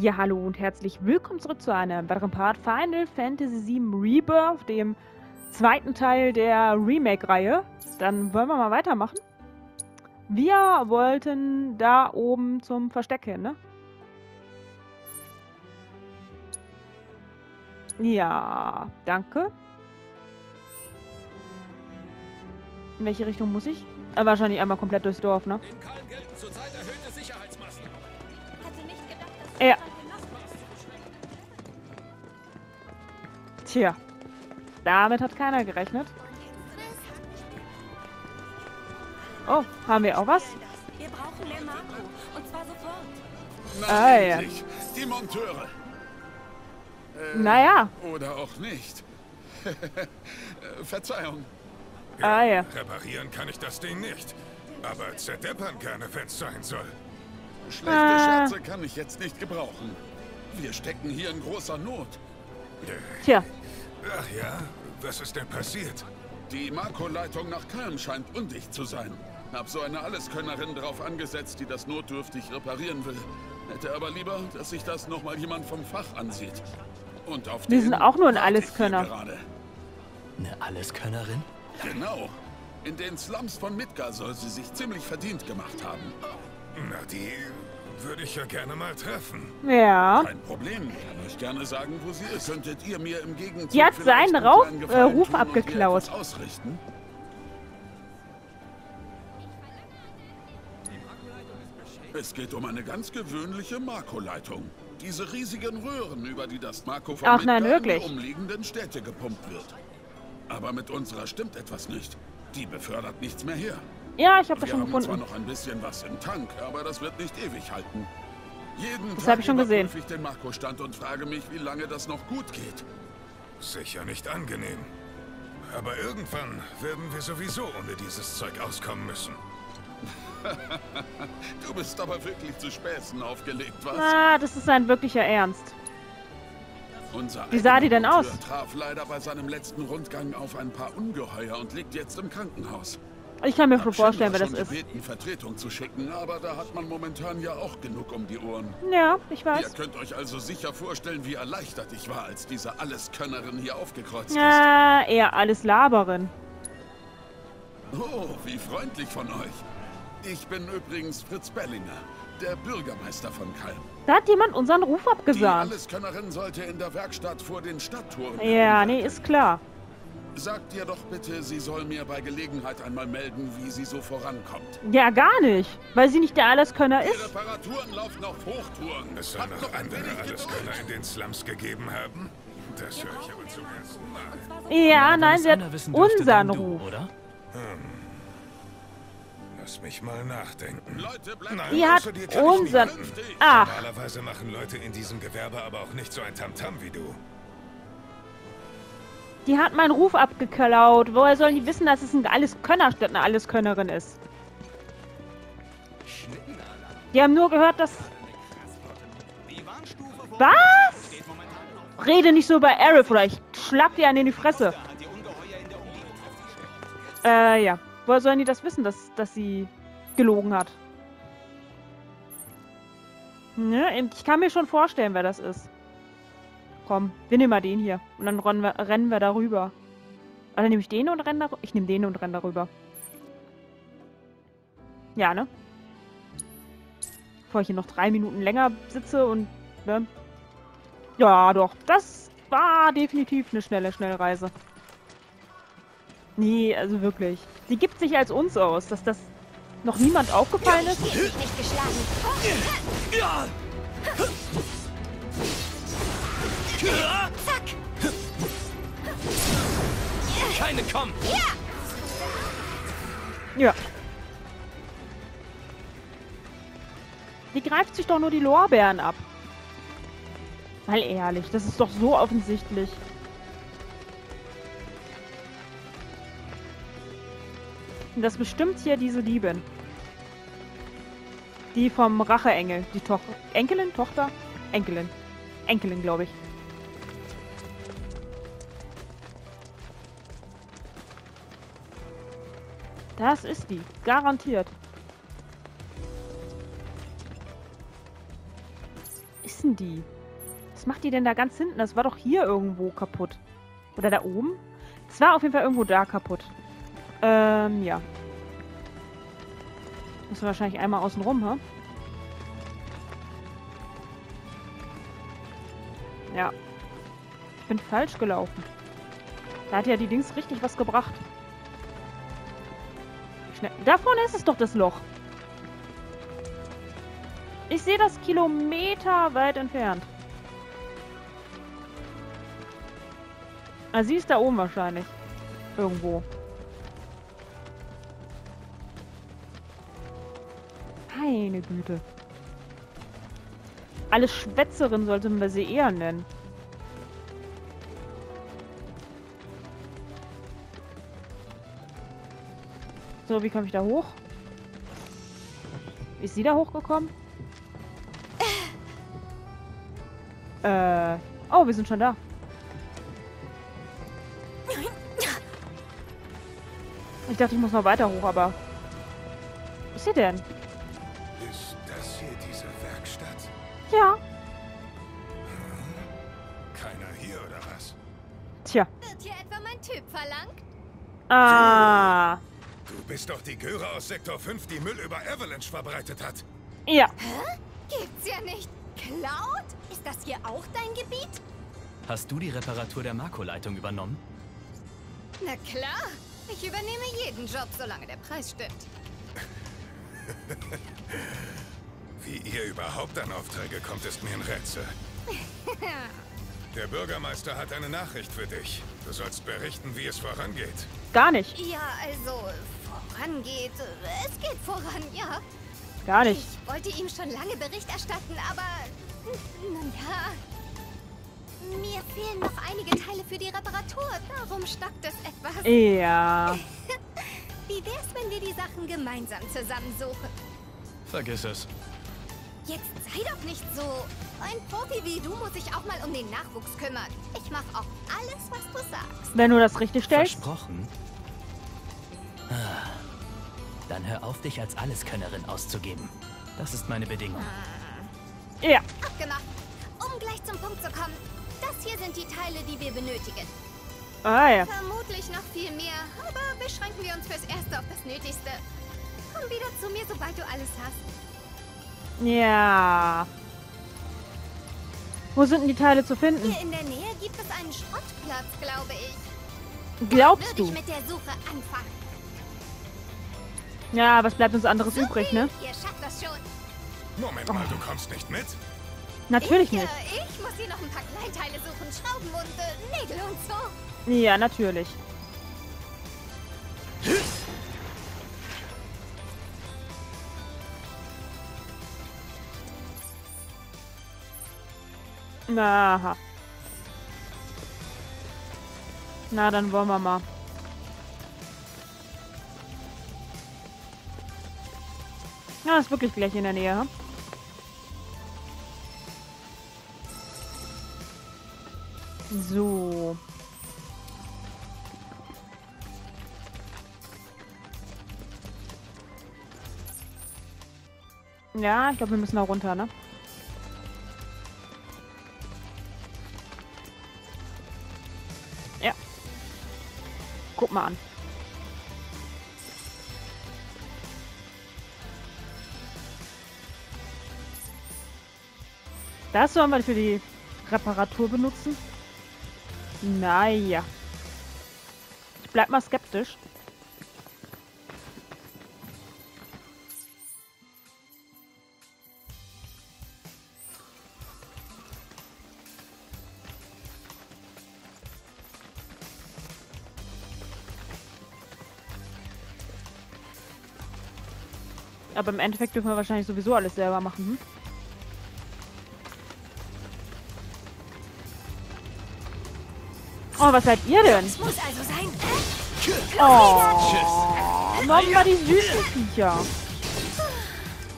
Ja, hallo und herzlich willkommen zurück zu einem weiteren Part Final Fantasy VII Rebirth, dem zweiten Teil der Remake-Reihe. Dann wollen wir mal weitermachen. Wir wollten da oben zum Versteck hin, ne? Ja, danke. In welche Richtung muss ich? Wahrscheinlich einmal komplett durchs Dorf, ne? In Kalm gelten zurzeit erhöhte Sicherheitsmaßnahmen. Ja. Tja. Damit hat keiner gerechnet. Oh, haben wir auch was? Wir brauchen mehr Mako. Und zwar sofort. Ah, ja. Die Monteure. Naja. Oder auch nicht. Verzeihung. Ja, ah, ja. Reparieren kann ich das Ding nicht. Aber zerdeppern kann, wenn's sein soll. Schlechte Scherze kann ich jetzt nicht gebrauchen. Wir stecken hier in großer Not. Tja. Ach ja, was ist denn passiert? Die Mako-Leitung nach Kalm scheint undicht zu sein. Hab so eine Alleskönnerin drauf angesetzt, die das notdürftig reparieren will. Hätte aber lieber, dass sich das nochmal jemand vom Fach ansieht. Und auf die sind auch nur ein Alleskönner. Eine Alleskönnerin? Genau. In den Slums von Midgar soll sie sich ziemlich verdient gemacht haben. Na, die würde ich ja gerne mal treffen. Ja. Kein Problem. Ich kann euch gerne sagen, wo sie ist. Könntet ihr mir im Gegenzug... Die hat seinen Ruf abgeklaut. Ausrichten? Es geht um eine ganz gewöhnliche Mako-Leitung. Diese riesigen Röhren, über die das Mako von den umliegenden Städte gepumpt wird. Aber mit unserer stimmt etwas nicht. Die befördert nichts mehr her. Ja, ich habe das schon gefunden. Wir haben zwar noch ein bisschen was im Tank, aber das wird nicht ewig halten. Das habe ich schon gesehen. Jeden Tag überprüfe ich den Mako-Stand und frage mich, wie lange das noch gut geht. Sicher nicht angenehm. Aber irgendwann werden wir sowieso ohne dieses Zeug auskommen müssen. Du bist aber wirklich zu Späßen aufgelegt, was? Ah, das ist ein wirklicher Ernst. Wie sah die denn aus? Unser traf leider bei seinem letzten Rundgang auf ein paar Ungeheuer und liegt jetzt im Krankenhaus. Ich kann mir schon vorstellen, wer das ist. Gebeten, Vertretung zu schicken, aber da hat man momentan ja auch genug um die Ohren. Ja, ich weiß. Ihr könnt euch also sicher vorstellen, wie erleichtert ich war, als diese Alleskönnerin hier aufgekreuzt ist. Eher Alleslaberin. Oh, wie freundlich von euch. Ich bin übrigens Fritz Bellinger, der Bürgermeister von Kalm. Da hat jemand unseren Ruf abgesagt. Die Alleskönnerin sollte in der Werkstatt vor den Stadttoren... Ja, nee, ist klar. Sagt ihr doch bitte, sie soll mir bei Gelegenheit einmal melden, wie sie so vorankommt. Ja, gar nicht. Weil sie nicht der Alleskönner ist. Die Reparaturen laufen auf Hochtouren. Es soll noch andere Alleskönner in den Slums gegeben haben. Das höre ich aber zum ersten Mal. Ja, nein, sie hat unseren Ruf. Oder? Lass mich mal nachdenken. Leute, die hat unseren... Ach. Normalerweise machen Leute in diesem Gewerbe aber auch nicht so ein Tamtam wie du. Die hat meinen Ruf abgeklaut. Woher sollen die wissen, dass es ein Alleskönner statt eine Alleskönnerin ist? Die haben nur gehört, dass... Was? Rede nicht so über Aerith oder ich schlag dir einen in die Fresse. Ja. Woher sollen die das wissen, dass sie gelogen hat? Ne? Ich kann mir schon vorstellen, wer das ist. Komm, wir nehmen mal den hier. Und dann rennen wir darüber. Also nehme ich den und renne darüber. Ich nehme den und renne darüber. Ja, ne? Bevor ich hier noch 3 Minuten länger sitze und... Ne? Ja, doch. Das war definitiv eine schnelle Schnellreise. Nee, also wirklich. Sie gibt sich als uns aus, dass das noch niemand aufgefallen ist. Ich hätte nicht geschlagen. Zack! Keine kommen! Ja. Die greift sich doch nur die Lorbeeren ab. Mal ehrlich, das ist doch so offensichtlich. Und das bestimmt hier diese Liebin. Die vom Racheengel. Die Tochter. Enkelin? Tochter? Enkelin. Enkelin, glaube ich. Das ist die. Garantiert. Ist denn denn die? Was macht die denn da ganz hinten? Das war doch hier irgendwo kaputt. Oder da oben? Es war auf jeden Fall irgendwo da kaputt. Ja. Müssen wir wahrscheinlich einmal außen rum, hä? Ja. Ich bin falsch gelaufen. Da hat ja die Dings richtig was gebracht. Schnell. Da vorne ist es doch das Loch. Ich sehe das kilometerweit entfernt. Ah, sie ist da oben wahrscheinlich. Irgendwo. Meine Güte. Alle Schwätzerin sollten wir sie eher nennen. So, wie komme ich da hoch? Ist sie da hochgekommen? Oh, wir sind schon da. Ich dachte, ich muss noch weiter hoch, aber... Was ist hier denn? Ist das hier diese Werkstatt? Ja. Hm. Keiner hier, oder was? Tja. Wird hier etwa mein Typ verlangt? Ah. Du bist doch die Göre aus Sektor 5, die Müll über Avalanche verbreitet hat. Ja. Hä? Gibt's ja nicht. Cloud? Ist das hier auch dein Gebiet? Hast du die Reparatur der Mako-Leitung übernommen? Na klar. Ich übernehme jeden Job, solange der Preis stimmt. Wie ihr überhaupt an Aufträge kommt, ist mir ein Rätsel. Der Bürgermeister hat eine Nachricht für dich. Du sollst berichten, wie es vorangeht. Gar nicht. Ja, also, vorangeht. Es geht voran, ja. Gar nicht. Ich wollte ihm schon lange Bericht erstatten, aber... Naja... Mir fehlen noch einige Teile für die Reparatur. Darum stockt es etwas. Ja. Wie wär's, wenn wir die Sachen gemeinsam zusammensuchen? Vergiss es. Jetzt sei doch nicht so. Ein Profi wie du muss sich auch mal um den Nachwuchs kümmern. Ich mache auch alles, was du sagst. Wenn du das richtig stellst. Versprochen. Dann hör auf, dich als Alleskönnerin auszugeben. Das ist meine Bedingung. Ja. Abgemacht. Um gleich zum Punkt zu kommen. Das hier sind die Teile, die wir benötigen. Ah, ja. Vermutlich noch viel mehr, aber beschränken wir uns fürs Erste auf das Nötigste. Komm wieder zu mir, sobald du alles hast. Ja. Wo sind denn die Teile zu finden? Hier in der Nähe gibt es einen Schrottplatz, glaube ich. Glaubst du? Ich würde mit der Suche anfangen. Ja, was bleibt uns anderes übrig, ne? Ihr schafft das schon. Moment mal, du kommst nicht mit? Natürlich nicht. Ich muss hier noch ein paar Kleinteile suchen, Schrauben und Nägel und so. Ja, natürlich. Aha. Na, dann wollen wir mal. Ja, ist wirklich gleich in der Nähe, hm? So. Ja, ich glaube, wir müssen da runter, ne? Ja. Guck mal an. Das sollen wir für die Reparatur benutzen. Naja. Ich bleib mal skeptisch. Aber im Endeffekt dürfen wir wahrscheinlich sowieso alles selber machen, hm? Oh, was seid ihr denn? Das muss also sein. Oh, noch mal die süßen Viecher.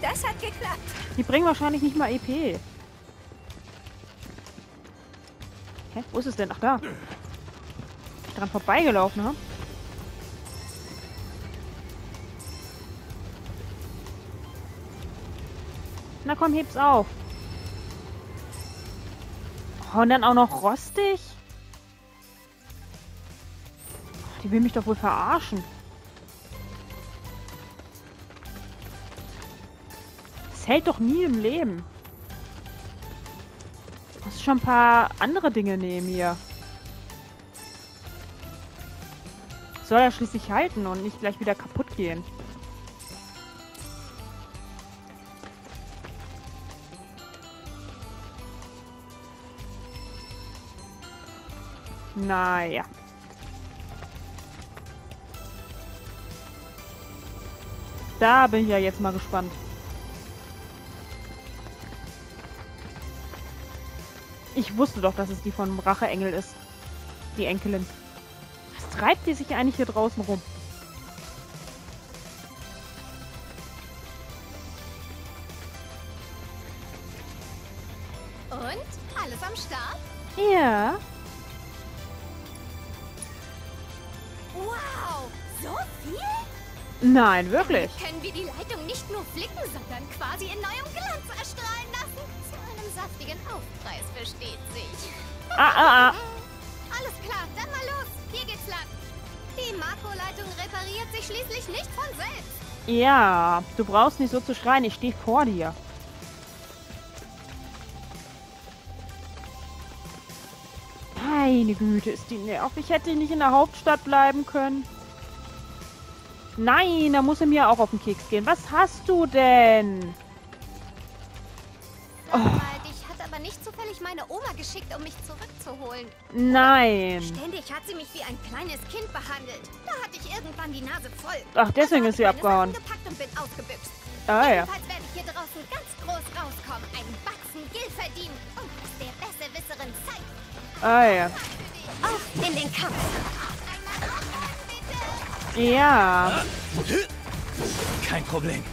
Das hat geklappt. Die bringen wahrscheinlich nicht mal EP. Hä? Wo ist es denn? Ach, da. Ich bin dran vorbeigelaufen, ne? Na komm, heb's auf. Und dann auch noch rostig? Die will mich doch wohl verarschen. Das hält doch nie im Leben. Ich muss schon ein paar andere Dinge nehmen hier. Soll er schließlich halten und nicht gleich wieder kaputt gehen. Naja. Da bin ich ja jetzt mal gespannt. Ich wusste doch, dass es die von Racheengel ist. Die Enkelin. Was treibt die sich eigentlich hier draußen rum? Und? Alles am Start? Ja. Wow, so viel? Nein, wirklich. Dann können wir die Leitung nicht nur flicken, sondern quasi in neuem Glanz erstrahlen lassen. Zu einem saftigen Aufpreis, versteht sich. Alles klar, dann mal los. Hier geht's lang. Die Mako-Leitung repariert sich schließlich nicht von selbst. Ja, du brauchst nicht so zu schreien. Ich stehe vor dir. Meine Güte, ist die nervig. Ich hätte nicht in der Hauptstadt bleiben können. Nein, da muss er mir auch auf den Keks gehen. Was hast du denn? Sag mal, dich hat aber nicht zufällig meine Oma geschickt, um mich zurückzuholen. Nein. Ständig hat sie mich wie ein kleines Kind behandelt. Da hatte ich irgendwann die Nase voll. Ach, deswegen ist sie abgehauen. Ich habe meine Sachen gepackt und bin ausgebüxt. Ah ja. Jedenfalls werde ich hier draußen ganz groß rauskommen, einen Batzen Geld verdienen und aus der Besserwisserin Zeit. Ah ja. Auf in den Kampf. Ja. Kein Problem.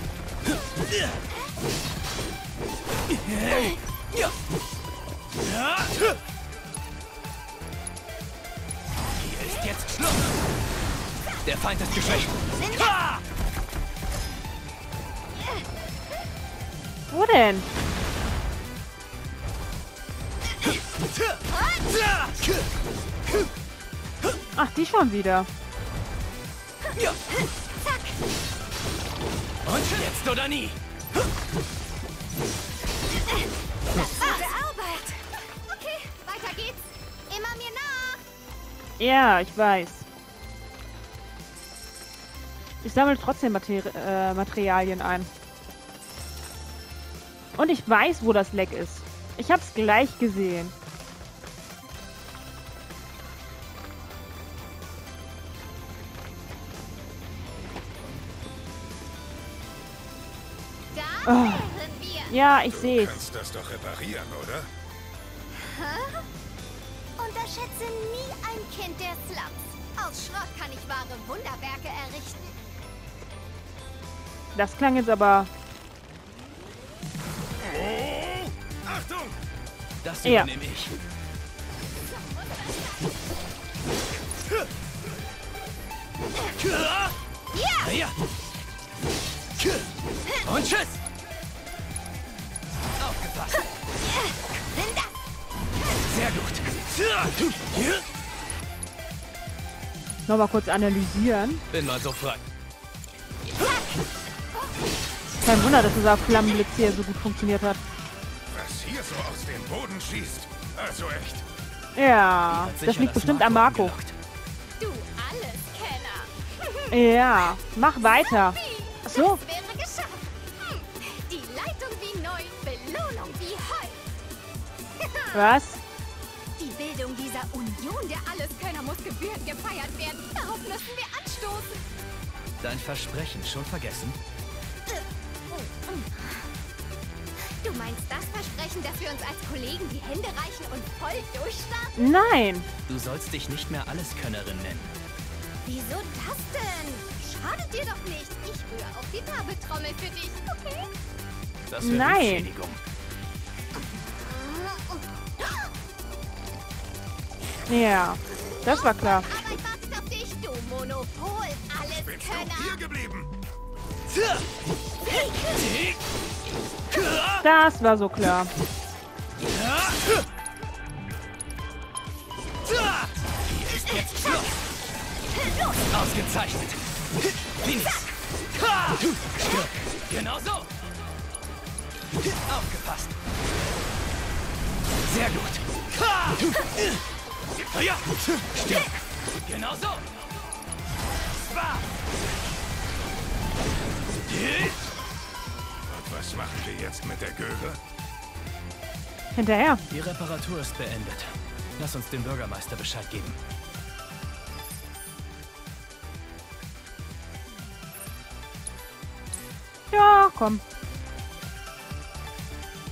Hier ist jetzt Schluss. Der Feind ist geschwächt. Wo denn? Ach, die schon wieder. Und jetzt oder nie. Das ist gute Arbeit. Okay, weiter geht's. Immer mir nach. Ja, ich weiß. Ich sammle trotzdem Materialien ein. Und ich weiß, wo das Leck ist. Ich hab's gleich gesehen. Da wären wir. Ja, ich sehe. Du kannst das doch reparieren, oder? Hä? Unterschätze nie ein Kind der Slums. Aus Schrott kann ich wahre Wunderwerke errichten. Das klang jetzt aber... Achtung! Das übernehme ich. Ja! Und tschüss! Aufgepasst! Sehr gut! Nochmal kurz analysieren. Bin mal so frei. Kein Wunder, dass dieser Flammenblitz hier so gut funktioniert hat. Hier so aus dem Boden schießt. Also echt. Ja, das liegt bestimmt an Mako. Du Alleskenner. Ja, mach weiter. So. Das wäre geschafft. Die Leitung wie neu, Belohnung wie Heu. Was? Die Bildung dieser Union der Alleskönner muss gebührend gefeiert werden. Darauf müssen wir anstoßen. Dein Versprechen schon vergessen? Du meinst das Versprechen, dass wir uns als Kollegen die Hände reichen und voll durchstarten? Nein! Du sollst dich nicht mehr Alleskönnerin nennen. Wieso das denn? Schadet dir doch nicht. Ich rühre auf die Nabeltrommel für dich, okay? Das wäre eine Entschädigung. Ja, das war klar. Aber ich warte auf dich, du Monopol-Alleskönner. Bist du hier geblieben? Das war so klar. Hier ist jetzt Schluss. Ausgezeichnet. Links. Genau so. Aufgepasst. Sehr gut. Ja. Stimmt. Genau so. Und was machen wir jetzt mit der Göre? Hinterher. Die Reparatur ist beendet. Lass uns dem Bürgermeister Bescheid geben. Ja, komm.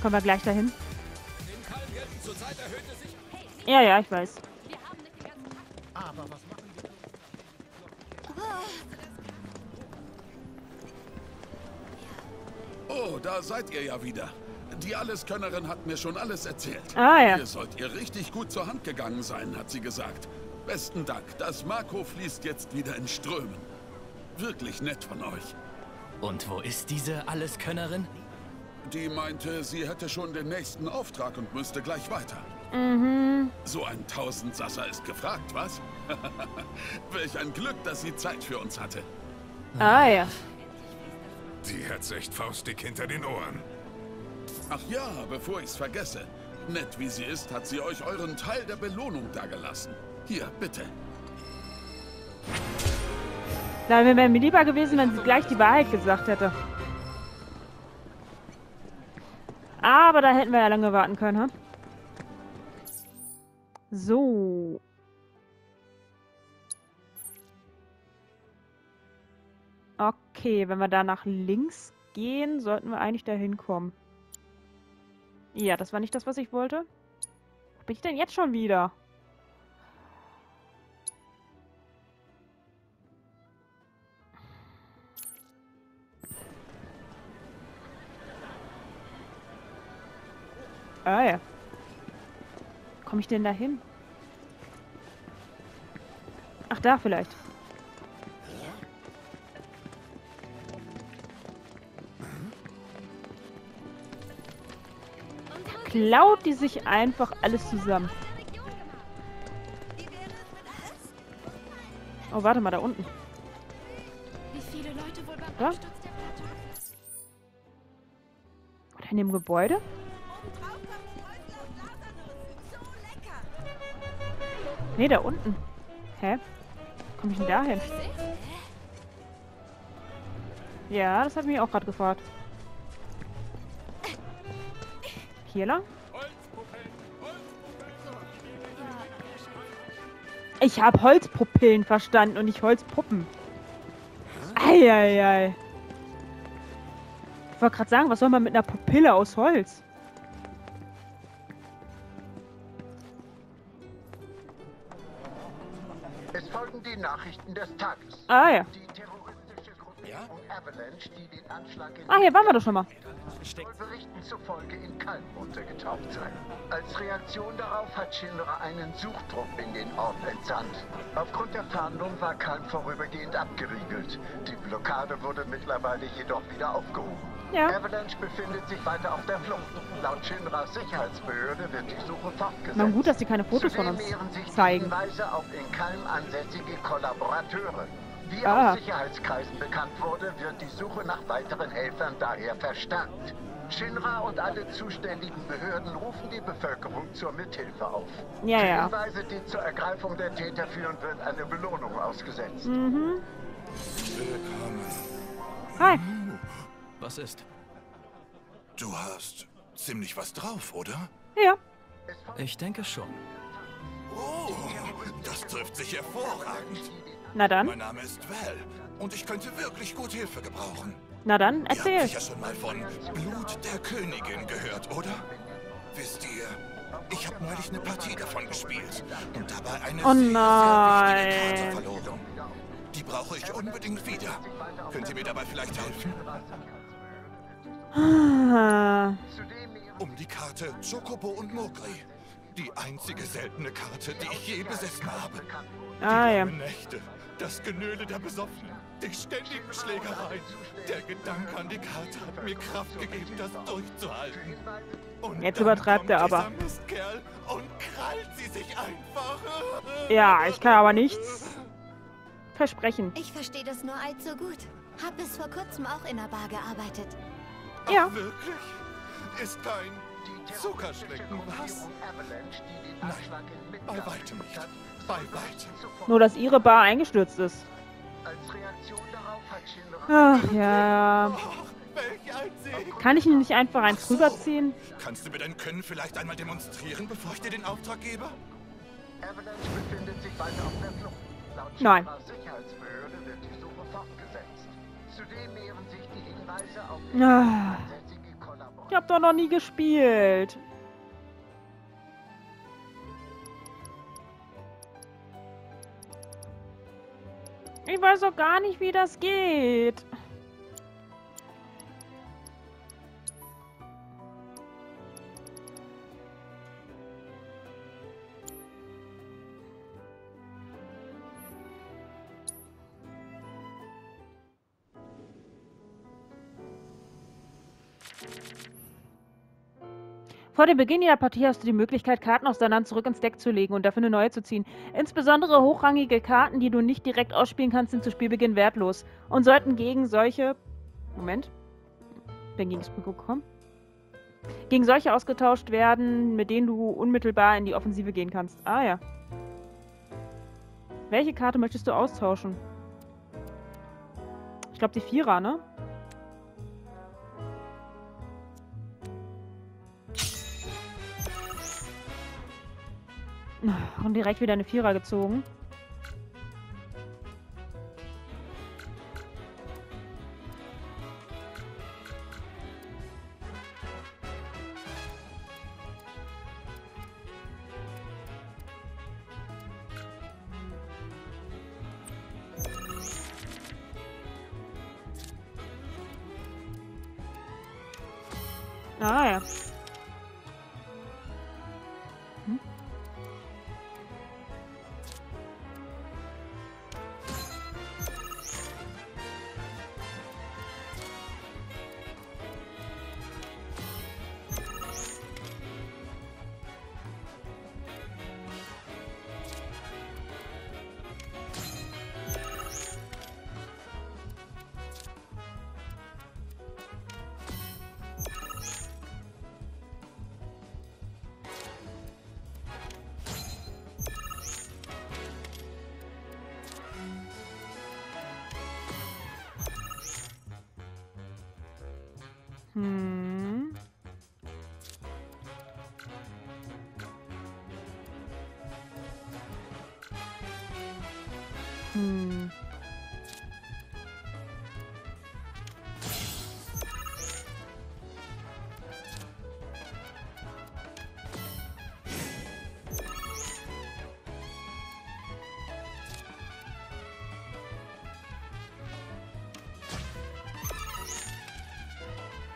Kommen wir gleich dahin? Ja, ja, ich weiß. Aber was machen wir? Oh, da seid ihr ja wieder. Die Alleskönnerin hat mir schon alles erzählt. Ah, ja. Ihr sollt ihr richtig gut zur Hand gegangen sein, hat sie gesagt. Besten Dank, das Mako fließt jetzt wieder in Strömen. Wirklich nett von euch. Und wo ist diese Alleskönnerin? Die meinte, sie hätte schon den nächsten Auftrag und müsste gleich weiter. Mhm. So ein Tausendsasser ist gefragt, was? Welch ein Glück, dass sie Zeit für uns hatte. Ah, ja. Sie hat's echt faustdick hinter den Ohren. Ach ja, bevor ich's vergesse. Nett wie sie ist, hat sie euch euren Teil der Belohnung dagelassen. Hier, bitte. Na, wäre mir lieber gewesen, wenn sie gleich die Wahrheit gesagt hätte. Aber da hätten wir ja lange warten können, ha? So. Okay, wenn wir da nach links gehen, sollten wir eigentlich da hinkommen. Ja, das war nicht das, was ich wollte. Wo bin ich denn jetzt schon wieder? Ah ja. Wo komme ich denn da hin? Ach, da vielleicht. Klaut die sich einfach alles zusammen. Oh, warte mal, da unten. Da? Oder in dem Gebäude? Nee, da unten. Hä? Wo komme ich denn da hin? Ja, das hat mich auch gerade gefragt. Hier lang? Ich habe Holzpupillen verstanden und nicht Holzpuppen. Eieiei. Ich wollte gerade sagen, was soll man mit einer Pupille aus Holz? Es folgen die Nachrichten des Tages. Ah ja. Die terroristische Gruppierung Avalanche, die den Anschlag in... Ah, hier waren wir doch schon mal. Soll Berichten zufolge in Kalm untergetaucht sein. Als Reaktion darauf hat Shinra einen Suchtrupp in den Ort entsandt. Aufgrund der Fahndung war Kalm vorübergehend abgeriegelt. Die Blockade wurde mittlerweile jedoch wieder aufgehoben. Ja. Avalanche befindet sich weiter auf der Flucht. Laut Shinras Sicherheitsbehörde wird die Suche fortgesetzt. Na gut, dass sie keine Fotos von uns zeigen. Zudem mehren sich auf in Kalm ansässige Kollaborateure. Wie aus Sicherheitskreisen bekannt wurde, wird die Suche nach weiteren Helfern daher verstärkt. Shinra und alle zuständigen Behörden rufen die Bevölkerung zur Mithilfe auf. Ja, die Hinweise, die zur Ergreifung der Täter führen, wird eine Belohnung ausgesetzt. Mhm. Willkommen. Hi. Was ist? Du hast ziemlich was drauf, oder? Ja. Ich denke schon. Oh, das trifft sich hervorragend. Na dann. Mein Name ist Vel und ich könnte wirklich gut Hilfe gebrauchen. Na dann, erzähl. Ihr habt sicher schon mal von Blut der Königin gehört, oder? Wisst ihr, ich habe neulich eine Partie davon gespielt und dabei eine sehr wichtige Karte verloren. Die brauche ich unbedingt wieder. Könnt ihr mir dabei vielleicht helfen? Um die Karte Chocobo und Mogri. Die einzige seltene Karte, die ich je besessen habe. Ah, ja. Die Nächte, das Genöle der Besoffenen, die ständigen Schlägereien. Der Gedanke an die Karte hat mir Kraft gegeben, das durchzuhalten. Und jetzt übertreibt er aber. Und krallt sie sich einfach. Ja, ich kann aber nichts versprechen. Ich verstehe das nur allzu gut. Hab bis vor kurzem auch in der Bar gearbeitet. Ja. Ach, wirklich? Ist kein Zuckerschlecken, was? Nein, bei weitem nicht. Bei weitem. Nur, dass ihre Bar eingestürzt ist. Ach ja. Kann ich ihn nicht einfach eins rüberziehen? Kannst du mir dein Können vielleicht einmal demonstrieren, bevor ich dir den Auftrag gebe? Nein. Ah. Ich hab doch noch nie gespielt. Ich weiß doch gar nicht, wie das geht. Vor dem Beginn jeder Partie hast du die Möglichkeit, Karten aus deinem Land zurück ins Deck zu legen und dafür eine neue zu ziehen. Insbesondere hochrangige Karten, die du nicht direkt ausspielen kannst, sind zu Spielbeginn wertlos und sollten gegen solche... Moment. Bin gegen das Mikro gekommen. Gegen solche ausgetauscht werden, mit denen du unmittelbar in die Offensive gehen kannst. Ah ja. Welche Karte möchtest du austauschen? Ich glaube die Vierer, ne? Und direkt wieder eine Vierer gezogen. Ah ja.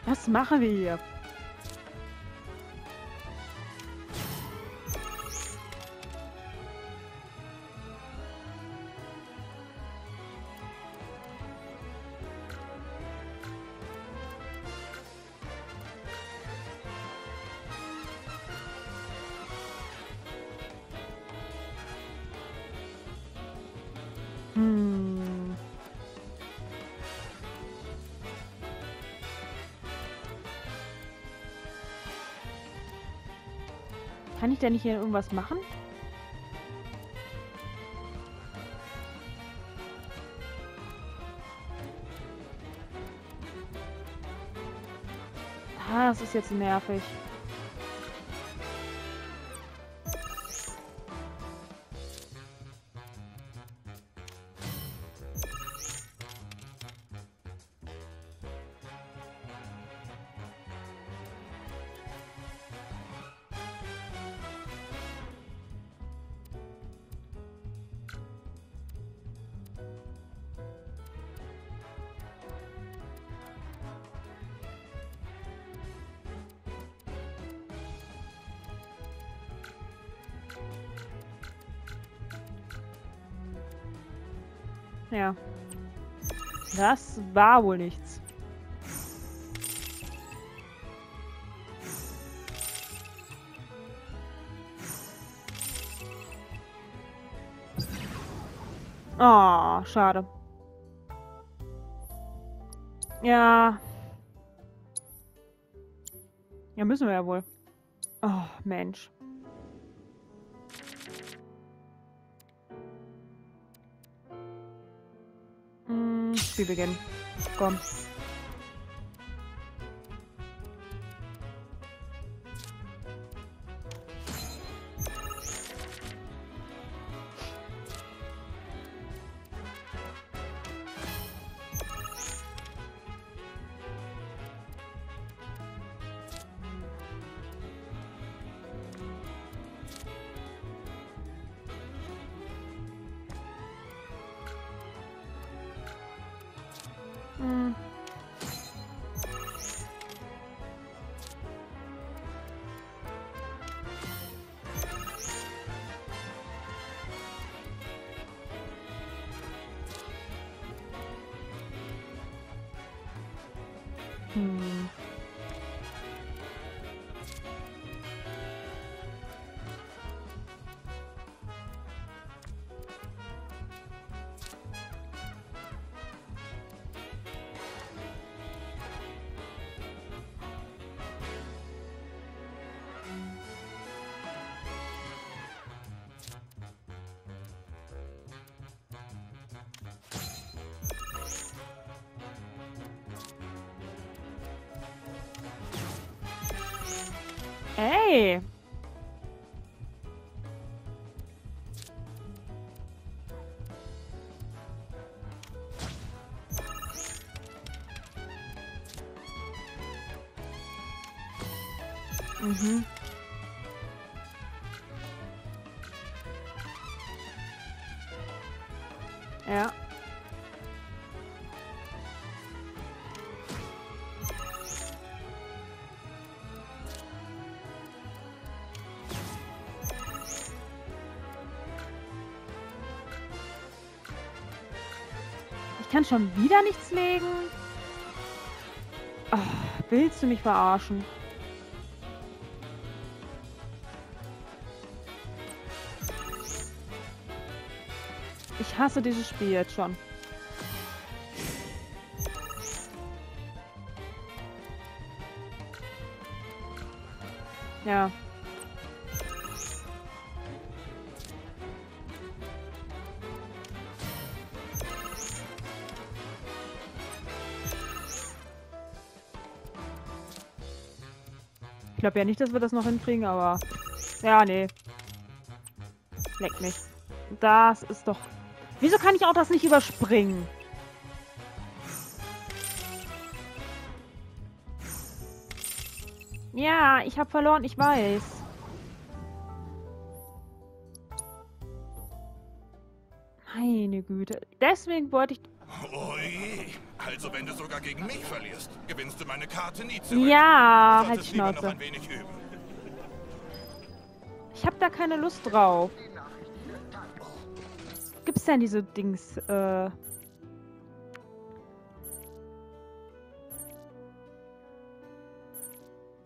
Was machen wir hier? Kann ich da nicht hier irgendwas machen? Ah, das ist jetzt nervig. Ja. Das war wohl nichts. Oh, schade. Ja. Ja, müssen wir ja wohl. Oh, Mensch. Spiel beginnen. Komm. Hey! Mhm. Ja. Ich kann schon wieder nichts legen? Ach, willst du mich verarschen? Ich hasse dieses Spiel jetzt schon. Ja. Ich glaube ja nicht, dass wir das noch hinkriegen, aber... Ja, nee. Leck mich. Das ist doch... Wieso kann ich auch das nicht überspringen? Ja, ich habe verloren, ich weiß. Meine Güte. Deswegen wollte ich... Oh je. Also wenn du sogar gegen mich verlierst, gewinnst du meine Karte nie zurück. Ja, halt die Schnauze. Noch ein wenig üben. Ich hab da keine Lust drauf. Gibt's denn diese Dings,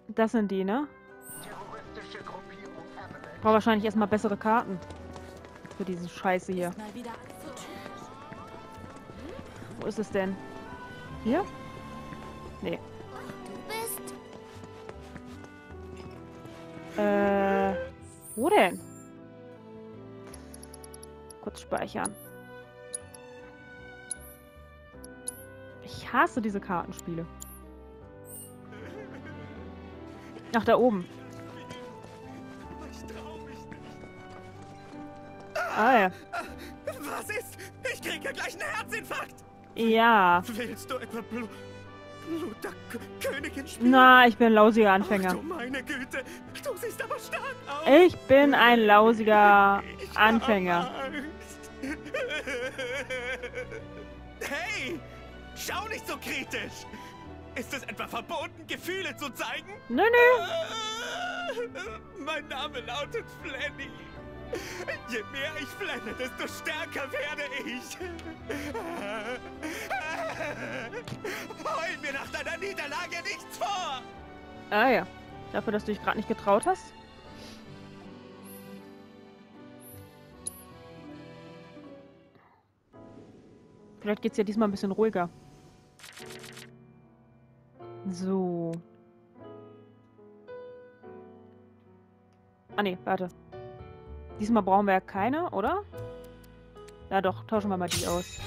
Das sind die, ne? Ich brauche wahrscheinlich erstmal bessere Karten. Für diese Scheiße hier. Wo ist es denn? Hier? Nee. Du bist... Wo denn? Kurz speichern. Ich hasse diese Kartenspiele. Nach da oben. Ah ja. Was ist? Ich krieg ja gleich einen Herzinfarkt! Ja. Willst du etwa Blut der Königin spielen? Na, ich bin ein lausiger Anfänger. Ach, du meine Güte. Du siehst aber stark aus. Ich bin ein lausiger Anfänger. Hey, schau nicht so kritisch. Ist es etwa verboten, Gefühle zu zeigen? Nö, nö. Mein Name lautet Flanny. Je mehr ich flenne, desto stärker werde ich. Heul mir nach deiner Niederlage nichts vor! Ah ja. Dafür, dass du dich gerade nicht getraut hast? Vielleicht geht's ja diesmal ein bisschen ruhiger. So. Ah ne, warte. Diesmal brauchen wir ja keine, oder? Ja doch, tauschen wir mal die aus.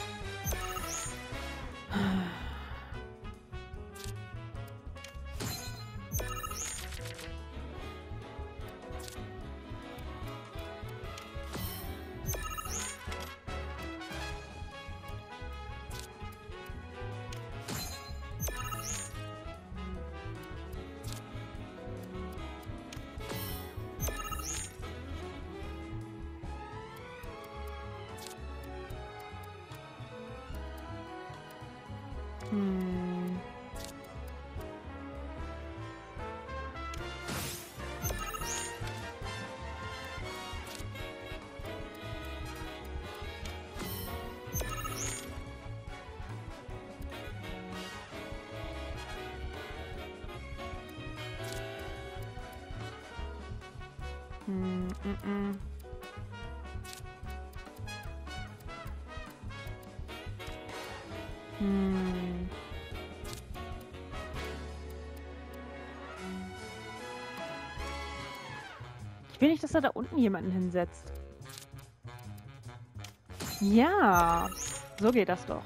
Ich will nicht, dass er da unten jemanden hinsetzt. Ja, so geht das doch.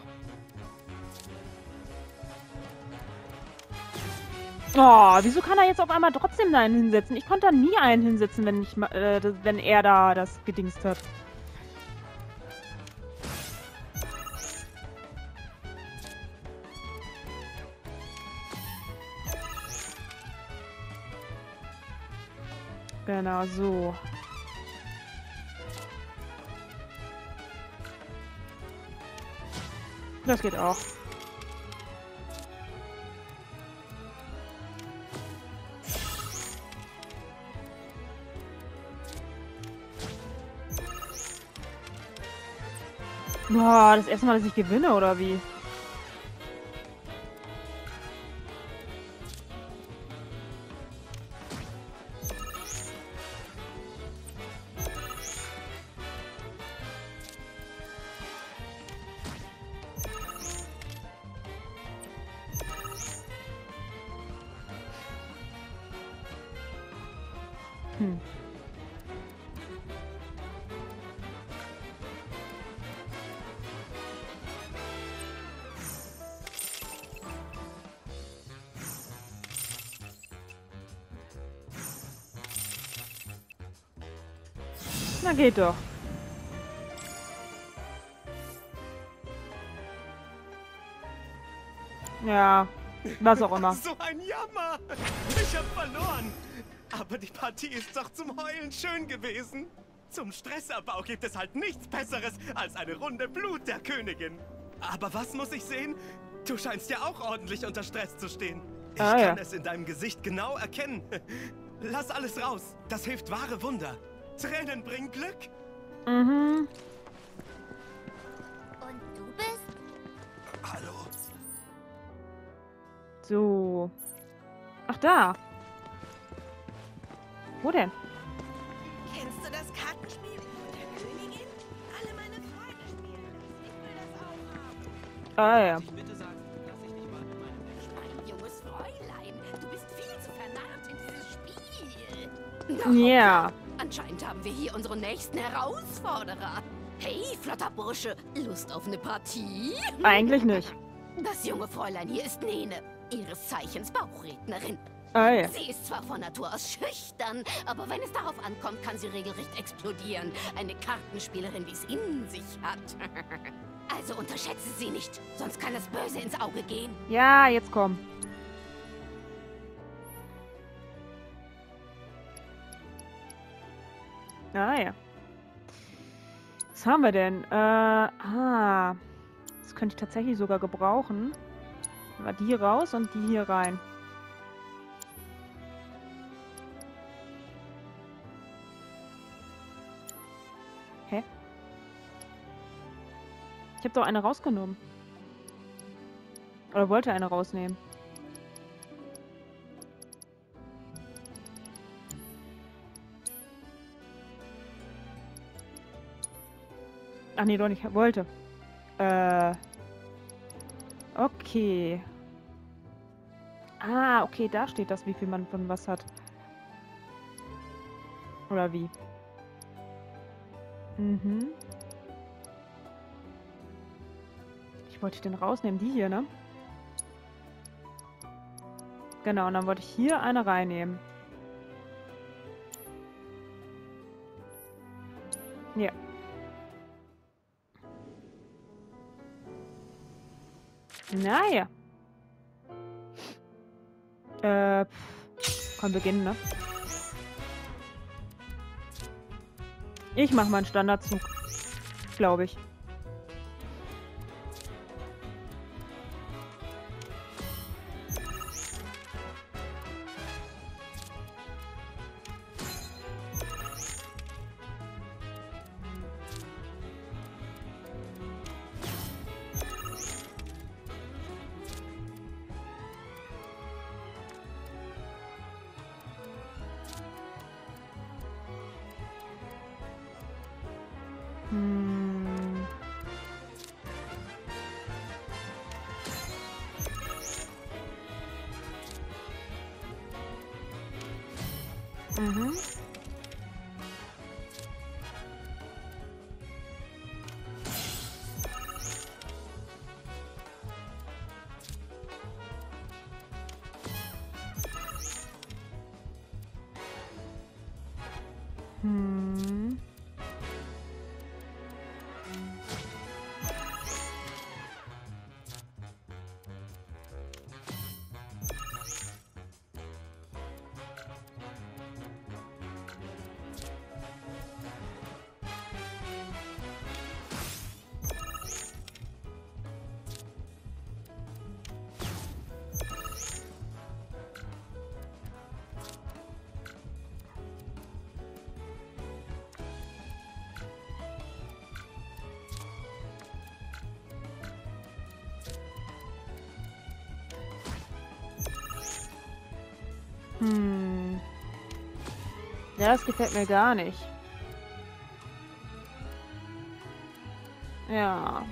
Oh, wieso kann er jetzt auf einmal trotzdem da einen hinsetzen? Ich konnte da nie einen hinsetzen, wenn ich, wenn er da das gedingst hat. Genau, so. Das geht auch. Boah, das erste Mal, dass ich gewinne, oder wie? Na geht doch. Ja, was auch immer. So ein Jammer! Ich hab verloren! Aber die Partie ist doch zum Heulen schön gewesen. Zum Stressabbau gibt es halt nichts Besseres als eine Runde Blut der Königin. Aber was muss ich sehen? Du scheinst ja auch ordentlich unter Stress zu stehen. Ich kann es in deinem Gesicht genau erkennen. Lass alles raus. Das hilft wahre Wunder. Tränen bringen Glück. Mhm. Und du bist? Hallo. So. Ach da. Wo denn? Kennst du das Kartenspiel mit der Königin? Alle meine Freunde spielen das. Ich will das auch haben. Ah ja. Ich bitte sagen, dass ich dich mal mit meinem Deck spiele. Mein junges Fräulein, du bist viel zu vernarrt in dieses Spiel. Ja. Yeah. Anscheinend haben wir hier unseren nächsten Herausforderer. Hey, flotter Bursche, Lust auf eine Partie? Eigentlich nicht. Das junge Fräulein hier ist Nene, ihres Zeichens Bauchrednerin. Ah, ja. Sie ist zwar von Natur aus schüchtern, aber wenn es darauf ankommt, kann sie regelrecht explodieren. Eine Kartenspielerin, die es in sich hat. Also unterschätze sie nicht, sonst kann das Böse ins Auge gehen. Ja, jetzt komm. Ah ja. Was haben wir denn? Das könnte ich tatsächlich sogar gebrauchen. War die raus und die hier rein. Ich habe doch eine rausgenommen. Oder wollte eine rausnehmen. Ach nee, doch nicht. Wollte. Okay. Ah, okay, da steht das, wie viel man von was hat. Oder wie? Mhm. Ich wollte den rausnehmen, die hier, ne? Genau, und dann wollte ich hier eine reinnehmen. Ja. Naja. Komm, beginnen, ne? Ich mach mal einen Standardzug. Glaube ich. Ja, das gefällt mir gar nicht. Ja.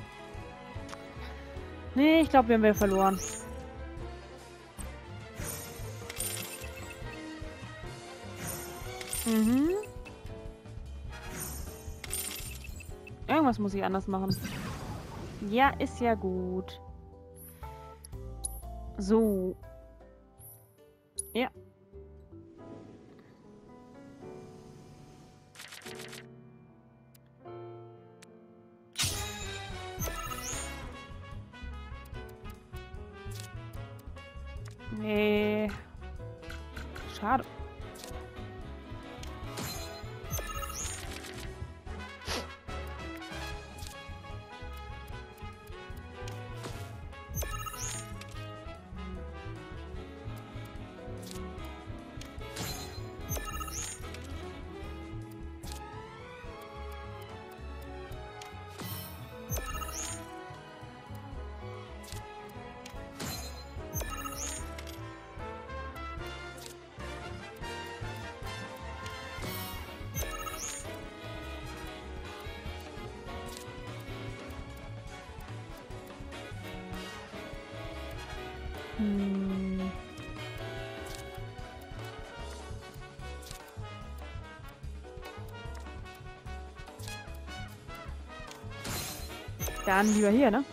Nee, ich glaube, wir haben wieder verloren. Mhm. Irgendwas muss ich anders machen. Ja, ist ja gut. So. Ja. Nee. Schade. Dann lieber hier, ne?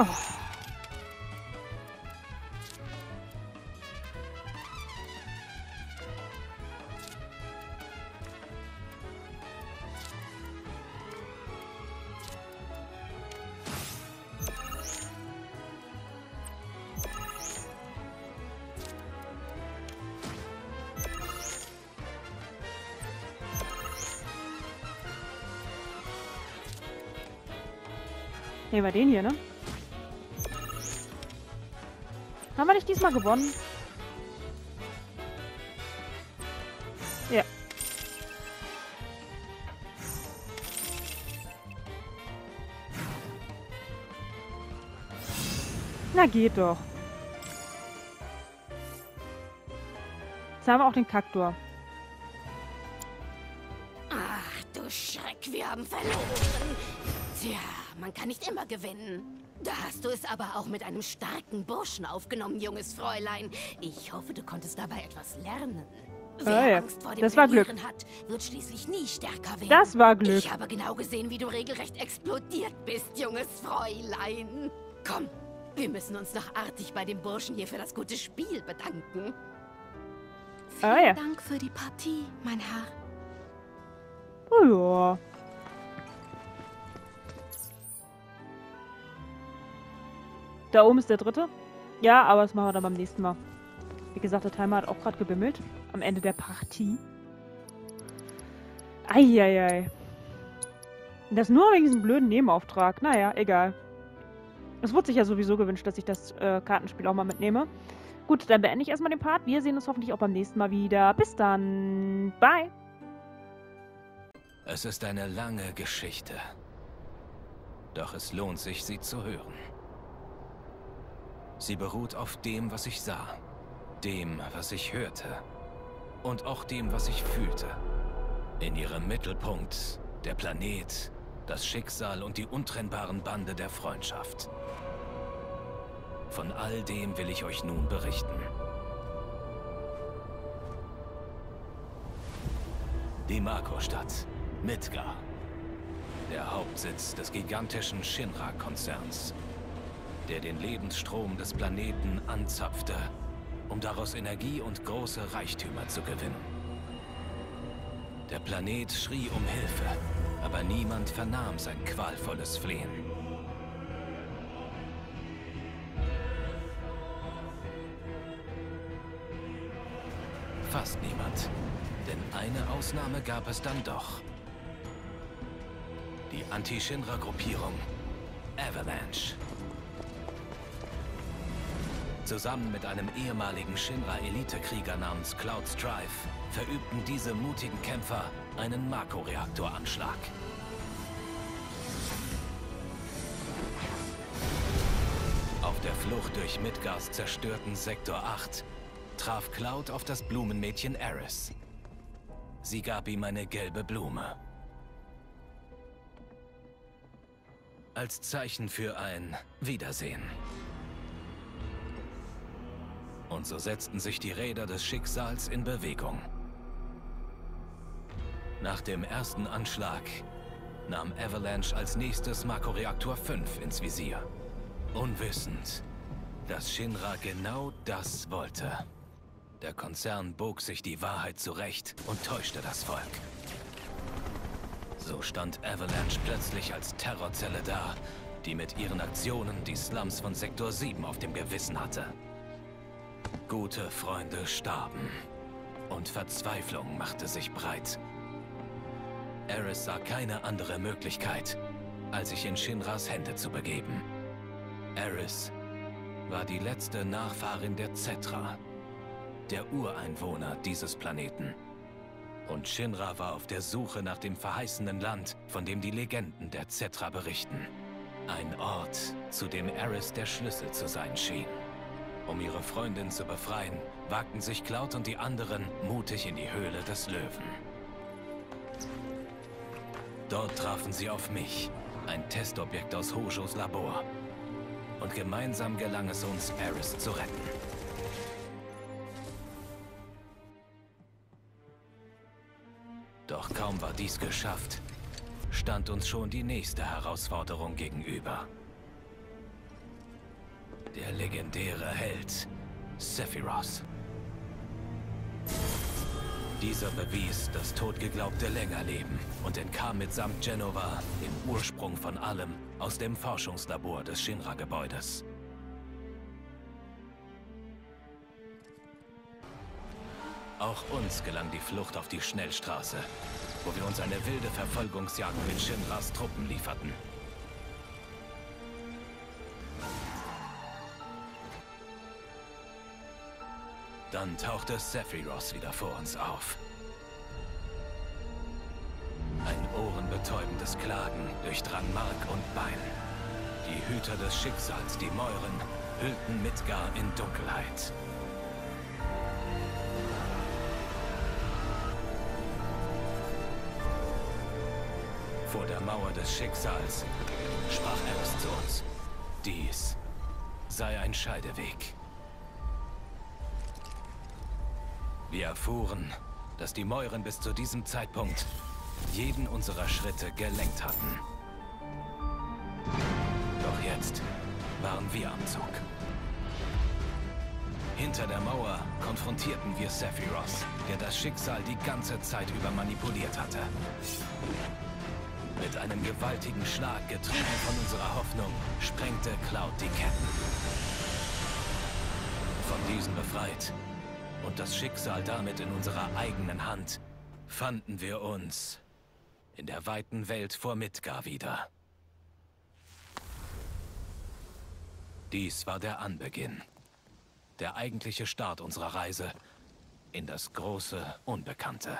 Oh. Ne, war den hier, ne? Haben wir nicht diesmal gewonnen? Ja. Na, geht doch. Jetzt haben wir auch den Kaktor. Ach, du Schreck, wir haben verloren. Tja, man kann nicht immer gewinnen. Da hast du es aber auch mit einem starken Burschen aufgenommen, junges Fräulein. Ich hoffe, du konntest dabei etwas lernen. Wer Angst vor dem Verlieren hat, wird schließlich nie stärker werden. Das war Glück. Ich habe genau gesehen, wie du regelrecht explodiert bist, junges Fräulein. Komm, wir müssen uns noch artig bei dem Burschen hier für das gute Spiel bedanken. Vielen Dank für die Partie, mein Herr. Oh ja. Da oben ist der dritte. Ja, aber das machen wir dann beim nächsten Mal. Wie gesagt, der Timer hat auch gerade gebimmelt. Am Ende der Partie. Eieiei. Das nur wegen diesem blöden Nebenauftrag. Naja, egal. Es wurde sich ja sowieso gewünscht, dass ich das Kartenspiel auch mal mitnehme. Gut, dann beende ich erstmal den Part. Wir sehen uns hoffentlich auch beim nächsten Mal wieder. Bis dann. Bye. Es ist eine lange Geschichte. Doch es lohnt sich, sie zu hören. Sie beruht auf dem, was ich sah, dem, was ich hörte und auch dem, was ich fühlte. In ihrem Mittelpunkt der Planet, das Schicksal und die untrennbaren Bande der Freundschaft. Von all dem will ich euch nun berichten. Die Mako-Stadt, Midgar, der Hauptsitz des gigantischen Shinra-Konzerns, der den Lebensstrom des Planeten anzapfte, um daraus Energie und große Reichtümer zu gewinnen. Der Planet schrie um Hilfe, aber niemand vernahm sein qualvolles Flehen. Fast niemand, denn eine Ausnahme gab es dann doch. Die Anti-Shinra-Gruppierung Avalanche. Zusammen mit einem ehemaligen Shinra-Elite-Krieger namens Cloud Strife verübten diese mutigen Kämpfer einen Mako-Reaktoranschlag. Auf der Flucht durch Midgars zerstörten Sektor 8 traf Cloud auf das Blumenmädchen Aerith. Sie gab ihm eine gelbe Blume. Als Zeichen für ein Wiedersehen. Und so setzten sich die Räder des Schicksals in Bewegung. Nach dem ersten Anschlag nahm Avalanche als nächstes Mako Reaktor 5 ins Visier. Unwissend, dass Shinra genau das wollte. Der Konzern bog sich die Wahrheit zurecht und täuschte das Volk. So stand Avalanche plötzlich als Terrorzelle da, die mit ihren Aktionen die Slums von Sektor 7 auf dem Gewissen hatte. Gute Freunde starben und Verzweiflung machte sich breit. Aerith sah keine andere Möglichkeit, als sich in Shinras Hände zu begeben. Aerith war die letzte Nachfahrin der Cetra, der Ureinwohner dieses Planeten. Und Shinra war auf der Suche nach dem verheißenen Land, von dem die Legenden der Cetra berichten. Ein Ort, zu dem Aerith der Schlüssel zu sein schien. Um ihre Freundin zu befreien, wagten sich Cloud und die anderen mutig in die Höhle des Löwen. Dort trafen sie auf mich, ein Testobjekt aus Hojos Labor. Und gemeinsam gelang es uns, Aerith zu retten. Doch kaum war dies geschafft, stand uns schon die nächste Herausforderung gegenüber. Der legendäre Held, Sephiroth. Dieser bewies, dass Totgeglaubte länger leben und entkam mitsamt Jenova, dem Ursprung von allem, aus dem Forschungslabor des Shinra-Gebäudes. Auch uns gelang die Flucht auf die Schnellstraße, wo wir uns eine wilde Verfolgungsjagd mit Shinras Truppen lieferten. Dann tauchte Sephiroth wieder vor uns auf. Ein ohrenbetäubendes Klagen durchdrang Mark und Bein. Die Hüter des Schicksals, die Mäuren, hüllten Midgar in Dunkelheit. Vor der Mauer des Schicksals sprach Aerith zu uns. Dies sei ein Scheideweg. Wir erfuhren, dass die Mäuren bis zu diesem Zeitpunkt jeden unserer Schritte gelenkt hatten. Doch jetzt waren wir am Zug. Hinter der Mauer konfrontierten wir Sephiroth, der das Schicksal die ganze Zeit über manipuliert hatte. Mit einem gewaltigen Schlag, getrieben von unserer Hoffnung, sprengte Cloud die Ketten. Von diesen befreit und das Schicksal damit in unserer eigenen Hand, fanden wir uns in der weiten Welt vor Midgar wieder. Dies war der Anbeginn, der eigentliche Start unserer Reise in das große Unbekannte.